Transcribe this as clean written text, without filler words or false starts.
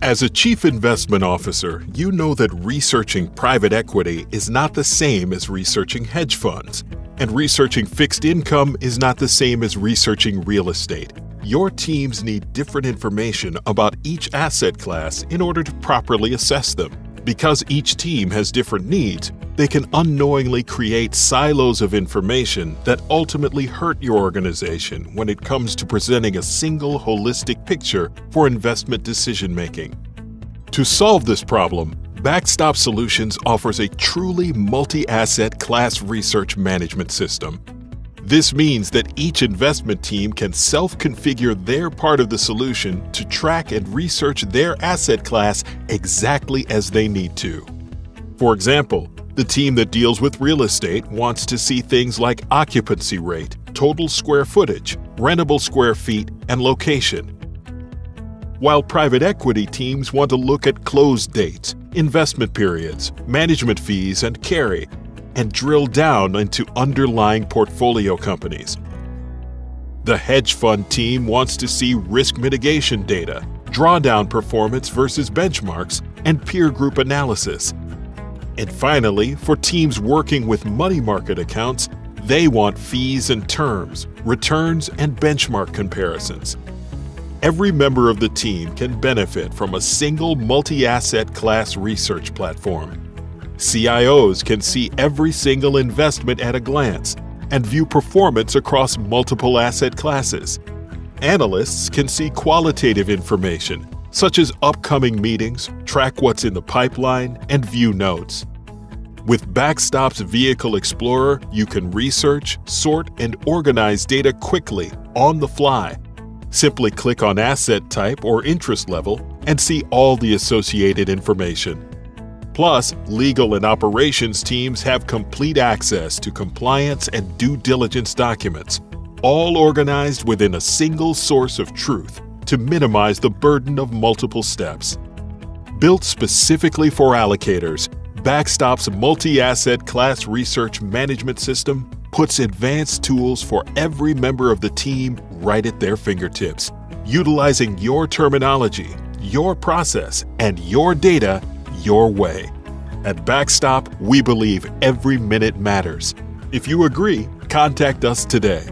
As a chief investment officer, you know that researching private equity is not the same as researching hedge funds, and researching fixed income is not the same as researching real estate. Your teams need different information about each asset class in order to properly assess them. Because each team has different needs, they can unknowingly create silos of information that ultimately hurt your organization when it comes to presenting a single holistic picture for investment decision-making. To solve this problem, Backstop Solutions offers a truly multi-asset class research management system. This means that each investment team can self-configure their part of the solution to track and research their asset class exactly as they need to. For example, the team that deals with real estate wants to see things like occupancy rate, total square footage, rentable square feet, and location. While private equity teams want to look at close dates, investment periods, management fees, and carry, and drill down into underlying portfolio companies. The hedge fund team wants to see risk mitigation data, drawdown performance versus benchmarks, and peer group analysis. And finally, for teams working with money market accounts, they want fees and terms, returns, and benchmark comparisons. Every member of the team can benefit from a single multi-asset class research platform. CIOs can see every single investment at a glance and view performance across multiple asset classes. Analysts can see qualitative information, such as upcoming meetings, track what's in the pipeline, and view notes. With Backstop's Vehicle Explorer, you can research, sort, and organize data quickly, on the fly. Simply click on asset type or interest level and see all the associated information. Plus, legal and operations teams have complete access to compliance and due diligence documents, all organized within a single source of truth to minimize the burden of multiple steps. Built specifically for allocators, Backstop's multi-asset class research management system puts advanced tools for every member of the team right at their fingertips. Utilizing your terminology, your process, and your data your way. At Backstop, we believe every minute matters. If you agree, contact us today.